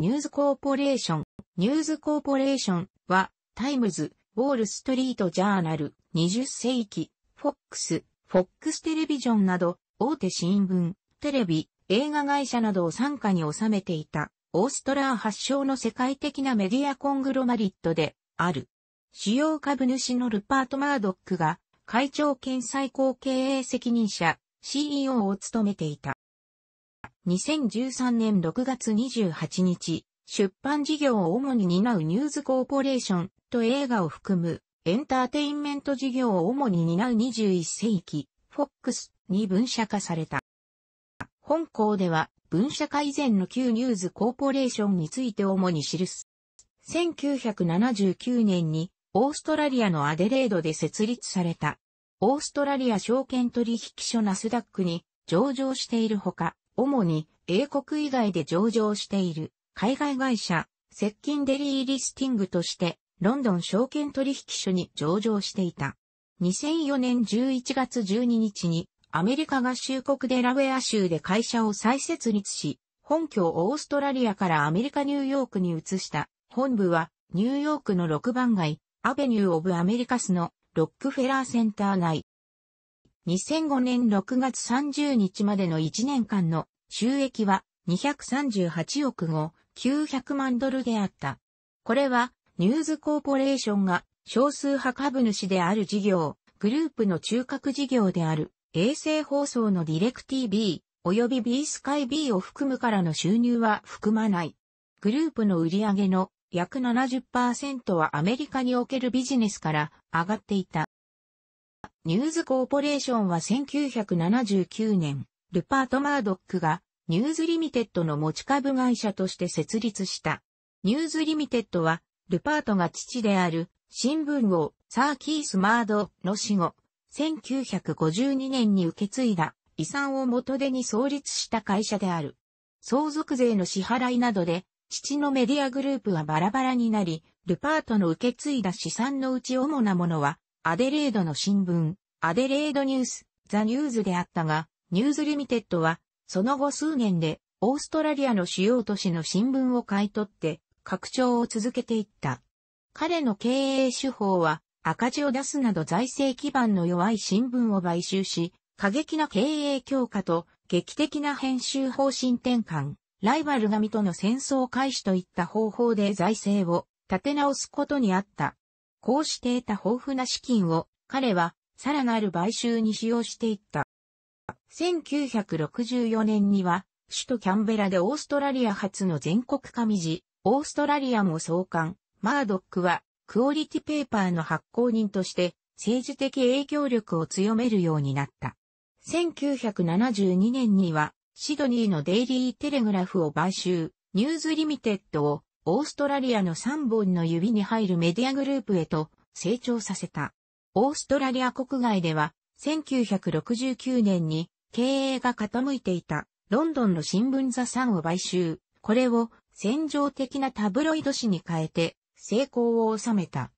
ニューズコーポレーション。ニューズコーポレーションは、タイムズ、ウォールストリートジャーナル、20世紀、FOX、FOXテレビジョンなど、大手新聞、テレビ、映画会社などを傘下に収めていた、オーストラー発祥の世界的なメディアコングロマリットである。主要株主のルパート・マードックが、会長兼最高経営責任者、CEO を務めていた。2013年6月28日、出版事業を主に担うニューズコーポレーションと映画を含むエンターテインメント事業を主に担う21世紀 FOX に分社化された。本項では分社化以前の旧ニューズコーポレーションについて主に記す。1979年にオーストラリアのアデレードで設立された。オーストラリア証券取引所 NASDAQ に上場しているほか、主に英国以外で上場している。海外会社、接近デリーリスティングとして、ロンドン証券取引所に上場していた。2004年11月12日に、アメリカ合衆国デラウェア州で会社を再設立し、本拠をオーストラリアからアメリカニューヨークに移した。本部は、ニューヨークの6番街、アベニュー・オブ・アメリカスのロックフェラーセンター内。2005年6月30日までの1年間の収益は、238億900万ドルであった。これは、ニューズコーポレーションが少数派株主である事業、グループの中核事業である、衛星放送のディレク TV、及び JSkyB を含むからの収入は含まない。グループの売り上げの約 70% はアメリカにおけるビジネスから上がっていた。ニューズコーポレーションは1979年、ルパート・マードックが、ニューズリミテッドの持ち株会社として設立した。ニューズリミテッドは、ルパートが父である、新聞王、サー・キース・マードの死後、1952年に受け継いだ遺産を元手に創立した会社である。相続税の支払いなどで、父のメディアグループはバラバラになり、ルパートの受け継いだ資産のうち主なものは、アデレードの新聞、アデレードニュース、ザ・ニューズであったが、ニューズリミテッドは、その後数年で、オーストラリアの主要都市の新聞を買い取って、拡張を続けていった。彼の経営手法は、赤字を出すなど財政基盤の弱い新聞を買収し、過激な経営強化と、劇的な編集方針転換、ライバル紙との戦争開始といった方法で財政を立て直すことにあった。こうして得た豊富な資金を、彼は、さらなる買収に使用していった。1964年には、首都キャンベラでオーストラリア初の全国紙事、オーストラリアも創刊、マードックは、クオリティペーパーの発行人として、政治的影響力を強めるようになった。1972年には、シドニーのデイリーテレグラフを買収、ニューズリミテッドを、オーストラリアの3本の指に入るメディアグループへと、成長させた。オーストラリア国外では、1969年に経営が傾いていたロンドンの新聞ザ・サンを買収。これを戦場的なタブロイド紙に変えて成功を収めた。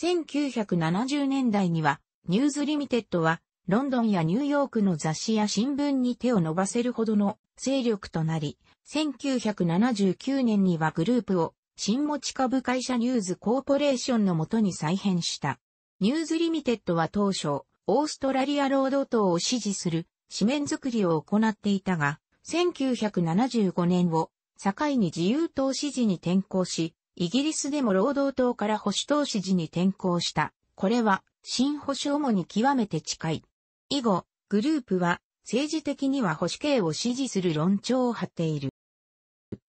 1970年代にはニューズリミテッドはロンドンやニューヨークの雑誌や新聞に手を伸ばせるほどの勢力となり、1979年にはグループを新持ち株会社ニューズコーポレーションの下に再編した。ニューズリミテッドは当初、オーストラリア労働党を支持する紙面作りを行っていたが、1975年を境に自由党支持に転向し、イギリスでも労働党から保守党支持に転向した。これは新保守主に極めて近い。以後、グループは政治的には保守系を支持する論調を張っている。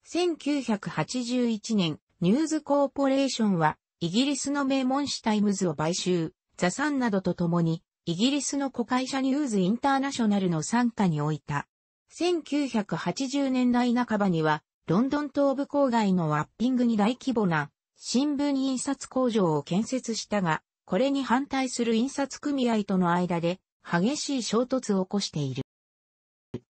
1981年、ニューズコーポレーションはイギリスの名門紙タイムズを買収、ザ・サンなどと共に、イギリスの子会社ニューズインターナショナルの傘下に置いた。1980年代半ばには、ロンドン東部郊外のワッピングに大規模な新聞印刷工場を建設したが、これに反対する印刷組合との間で激しい衝突を起こしている。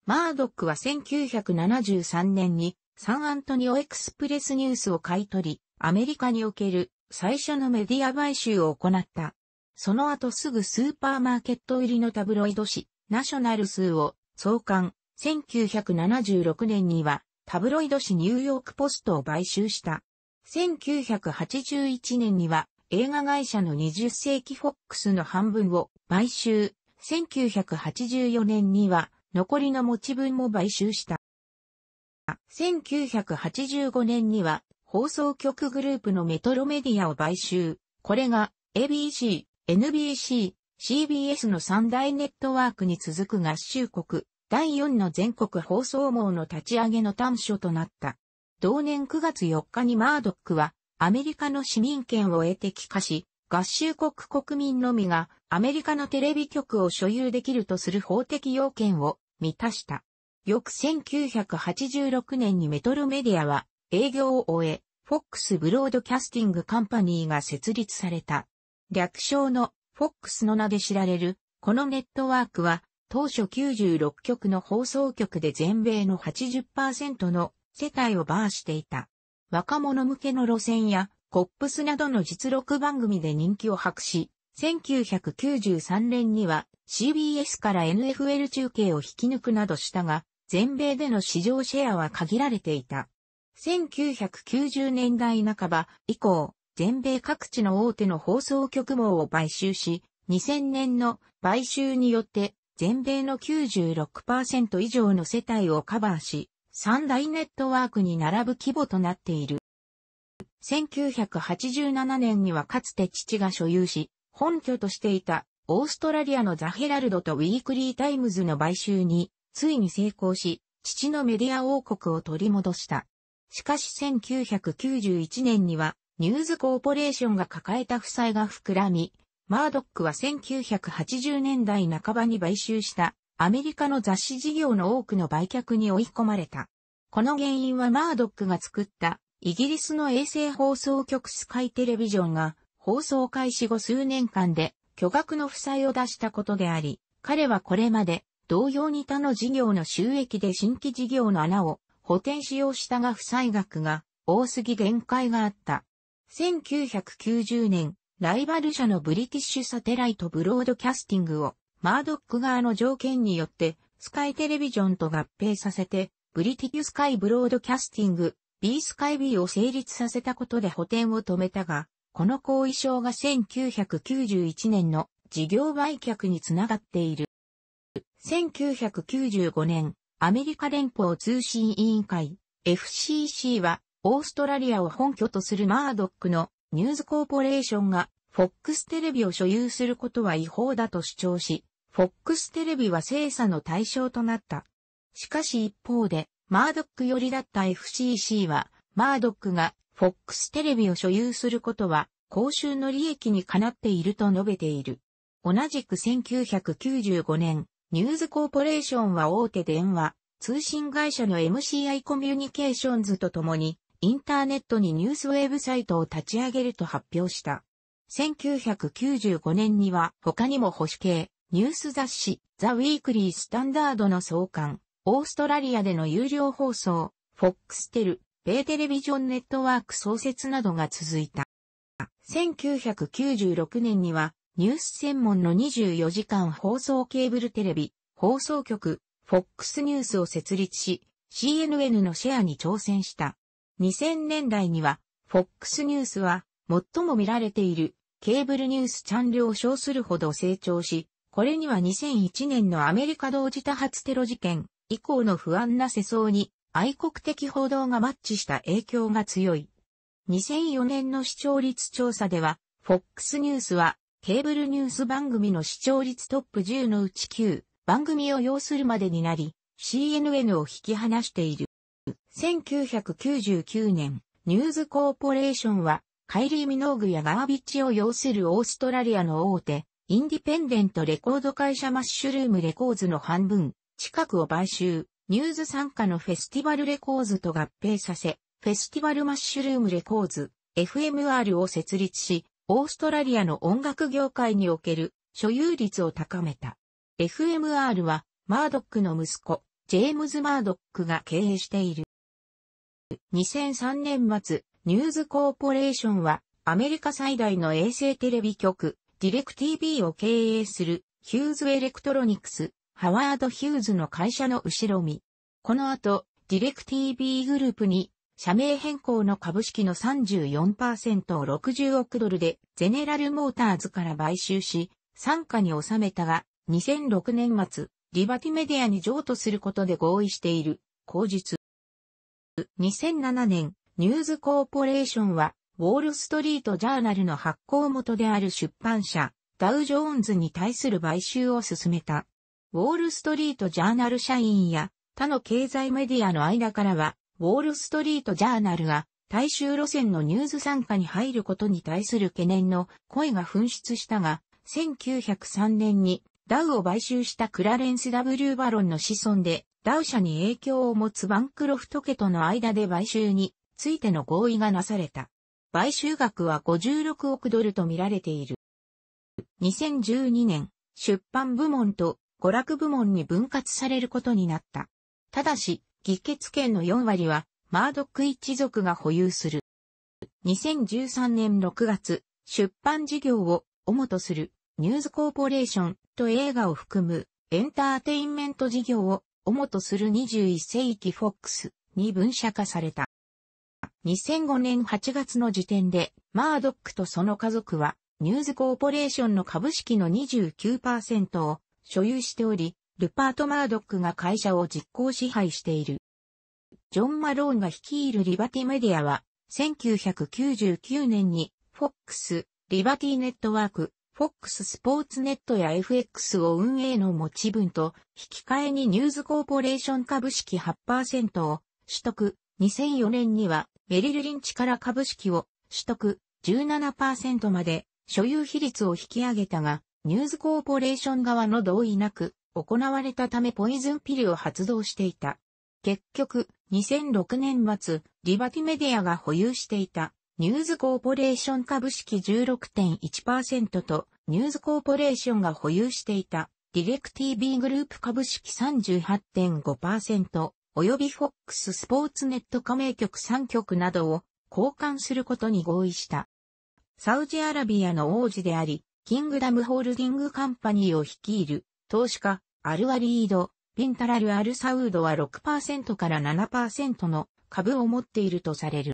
マードックは1973年にサンアントニオエクスプレスニュースを買い取り、アメリカにおける最初のメディア買収を行った。その後すぐスーパーマーケット売りのタブロイド紙、ナショナルスを創刊。1976年にはタブロイド紙ニューヨークポストを買収した。1981年には映画会社の20世紀フォックスの半分を買収。1984年には残りの持ち分も買収した。1985年には放送局グループのメトロメディアを買収。これが ABC、NBC、CBS の三大ネットワークに続く合衆国第4の全国放送網の立ち上げの端緒となった。同年9月4日にマードックはアメリカの市民権を得て帰化し、合衆国国民のみがアメリカのテレビ局を所有できるとする法的要件を満たした。翌1986年にメトロメディアは営業を終え、フォックスブロードキャスティングカンパニーが設立された。略称のフォックスの名で知られる、このネットワークは、当初96局の放送局で全米の 80% の世帯をバーしていた。若者向けの路線や、コップスなどの実録番組で人気を博し、1993年には CBS から NFL 中継を引き抜くなどしたが、全米での市場シェアは限られていた。1990年代半ば以降、全米各地の大手の放送局網を買収し、2000年の買収によって全米の 96% 以上の世帯をカバーし、三大ネットワークに並ぶ規模となっている。1987年にはかつて父が所有し、本拠としていたオーストラリアのザ・ヘラルドとウィークリー・タイムズの買収についに成功し、父のメディア王国を取り戻した。しかし1991年にはニューズコーポレーションが抱えた負債が膨らみ、マードックは1980年代半ばに買収したアメリカの雑誌事業の多くの売却に追い込まれた。この原因はマードックが作ったイギリスの衛星放送局スカイテレビジョンが放送開始後数年間で巨額の負債を出したことであり、彼はこれまで同様に他の事業の収益で新規事業の穴を補填しようしたが負債額が多すぎ限界があった。1990年、ライバル社のブリティッシュサテライトブロードキャスティングをマードック側の条件によってスカイテレビジョンと合併させてブリティッシュスカイブロードキャスティング JSkyB を成立させたことで補填を止めたが、この後遺症が1991年の事業売却につながっている。1995年、アメリカ連邦通信委員会 FCC はオーストラリアを本拠とするマードックのニューズコーポレーションがフォックステレビを所有することは違法だと主張し、フォックステレビは精査の対象となった。しかし一方でマードック寄りだった FCC はマードックがフォックステレビを所有することは公衆の利益にかなっていると述べている。同じく1995年、ニューズコーポレーションは大手電話、通信会社の MCI コミュニケーションズとともに、インターネットにニュースウェブサイトを立ち上げると発表した。1995年には他にも保守系、ニュース雑誌、ザ・ウィークリー・スタンダードの創刊、オーストラリアでの有料放送、フォックステル、米テレビジョンネットワーク創設などが続いた。1996年には、ニュース専門の24時間放送ケーブルテレビ、放送局、FOX ニュースを設立し、CNN のシェアに挑戦した。2000年代には、FOX ニュースは、最も見られている、ケーブルニュースチャンネルを称するほど成長し、これには2001年のアメリカ同時多発テロ事件以降の不安な世相に、愛国的報道がマッチした影響が強い。2004年の視聴率調査では、FOX ニュースは、ケーブルニュース番組の視聴率トップ10のうち9番組を要するまでになり、CNN を引き離している。1999年、ニューズコーポレーションは、カイリー・ミノーグやガービッチを要するオーストラリアの大手、インディペンデントレコード会社マッシュルームレコーズの半分、近くを買収、ニューズ傘下のフェスティバルレコーズと合併させ、フェスティバルマッシュルームレコーズ、FMR を設立し、オーストラリアの音楽業界における所有率を高めた。FMR はマードックの息子、ジェームズ・マードックが経営している。2003年末、ニューズコーポレーションはアメリカ最大の衛星テレビ局、ディレク TV を経営するヒューズ・エレクトロニクス、ハワード・ヒューズの会社の後ろ身。この後、DirecTV グループに、社名変更の株式の 34% を60億ドルでゼネラルモーターズから買収し、傘下に収めたが、2006年末、リバティメディアに譲渡することで合意している、口実。2007年、ニューズコーポレーションは、ウォールストリートジャーナルの発行元である出版社、ダウジョーンズに対する買収を進めた。ウォールストリートジャーナル社員や他の経済メディアの間からは、ウォールストリートジャーナルが大衆路線のニュース傘下に入ることに対する懸念の声が噴出したが、1903年にダウを買収したクラレンス W バロンの子孫で、ダウ社に影響を持つバンクロフト家との間で買収についての合意がなされた。買収額は56億ドルと見られている。2012年、出版部門と娯楽部門に分割されることになった。ただし、議決権の4割はマードック一族が保有する。2013年6月、出版事業を主とするニューズコーポレーションと映画を含むエンターテインメント事業を主とする21世紀フォックスに分社化された。2005年8月の時点でマードックとその家族はニューズコーポレーションの株式の 29% を所有しており、ルパート・マードックが会社を実効支配している。ジョン・マローンが率いるリバティメディアは、1999年に FOX、リバティネットワーク、FOX スポーツネットや FX を運営の持ち分と、引き換えにニューズコーポレーション株式 8% を取得。2004年にはメリル・リンチから株式を取得 17% まで所有比率を引き上げたが、ニューズコーポレーション側の同意なく行われたためポイズンピルを発動していた。結局、2006年末、リバティメディアが保有していたニューズコーポレーション株式 16.1% とニューズコーポレーションが保有していたディレクティー B グループ株式 38.5%、及び FOX スポーツネット加盟局3局などを交換することに合意した。サウジアラビアの王子であり、キングダムホールディングカンパニーを率いる投資家アル・アリード・ビンタラル・アル・サウードは 6% から 7% の株を持っているとされる。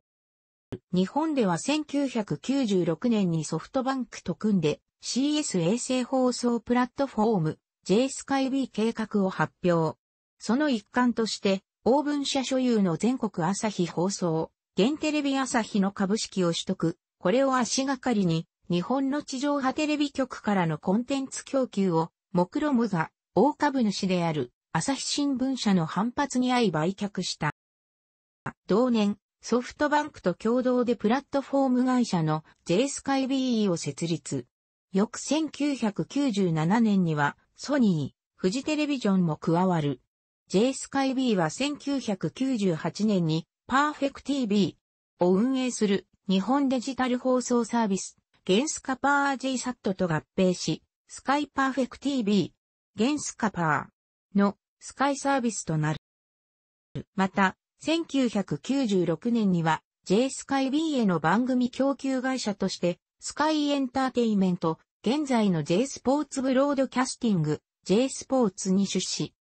日本では1996年にソフトバンクと組んで CS 衛星放送プラットフォーム JSkyB 計画を発表。その一環として、オーブン社所有の全国朝日放送、現テレビ朝日の株式を取得、これを足がかりに、日本の地上波テレビ局からのコンテンツ供給を、目論むが、大株主である、朝日新聞社の反発に遭い売却した。同年、ソフトバンクと共同でプラットフォーム会社の JSkyB を設立。翌1997年には、ソニー、フジテレビジョンも加わる。JSkyB は1998年に PerfectTV を運営する日本デジタル放送サービス、ゲンスカパー JSAT と合併し、SkyPerfectTV、ゲンスカパーの Sky サービスとなる。また、1996年には JSkyB への番組供給会社として、Sky エンターテイメント、現在の J スポーツブロードキャスティング、J スポーツに出資。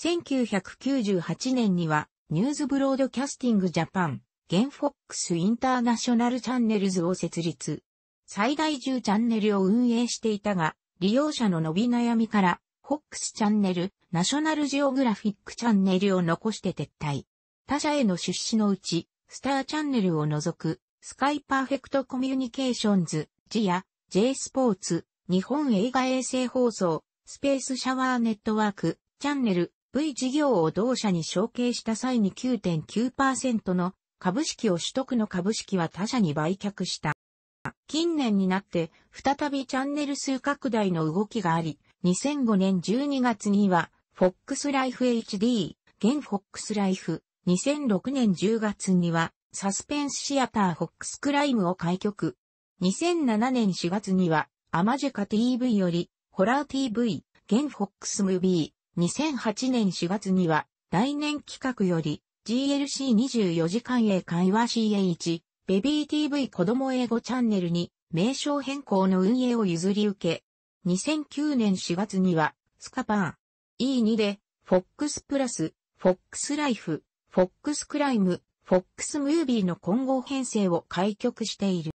1998年には、ニューズブロードキャスティングジャパン、現 FOX インターナショナルチャンネルズを設立。最大10チャンネルを運営していたが、利用者の伸び悩みから、FOX チャンネル、ナショナルジオグラフィックチャンネルを残して撤退。他社への出資のうち、スターチャンネルを除く、スカイパーフェクトコミュニケーションズ、ジア、J スポーツ、日本映画衛星放送、スペースシャワーネットワーク、チャンネル、V 事業を同社に承継した際に 9.9% の株式を取得の株式は他社に売却した。近年になって再びチャンネル数拡大の動きがあり、2005年12月には FOX ライフ HD、現 FOX ライフ、2006年10月にはサスペンスシアター FOX クライムを開局。2007年4月にはアマジェカ TV よりホラー TV、現 FOX ムービー。2008年4月には、来年企画より、GLC24 時間英会話 CH、ベビー TV 子供英語チャンネルに、名称変更の運営を譲り受け、2009年4月には、スカパー、E2 で、FOX プラス、FOX ライフ、フォックスクライム、フォックスムービーの混合編成を開局している。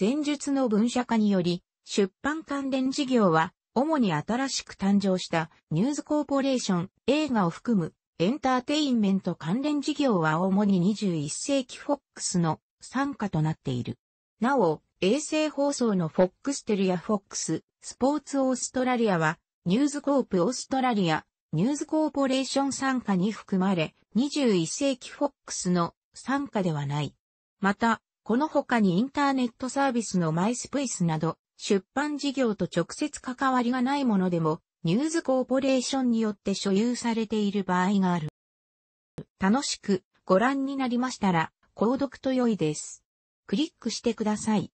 前述の分社化により、出版関連事業は、主に新しく誕生したニュースコーポレーション、映画を含むエンターテインメント関連事業は主に21世紀フォックスの傘下となっている。なお、衛星放送のフォックステルやフォックス、スポーツオーストラリアは、ニュースコープオーストラリア、ニュースコーポレーション傘下に含まれ、21世紀フォックスの傘下ではない。また、この他にインターネットサービスのマイスペースなど、出版事業と直接関わりがないものでも、ニュースコーポレーションによって所有されている場合がある。楽しくご覧になりましたら、購読と良いです。クリックしてください。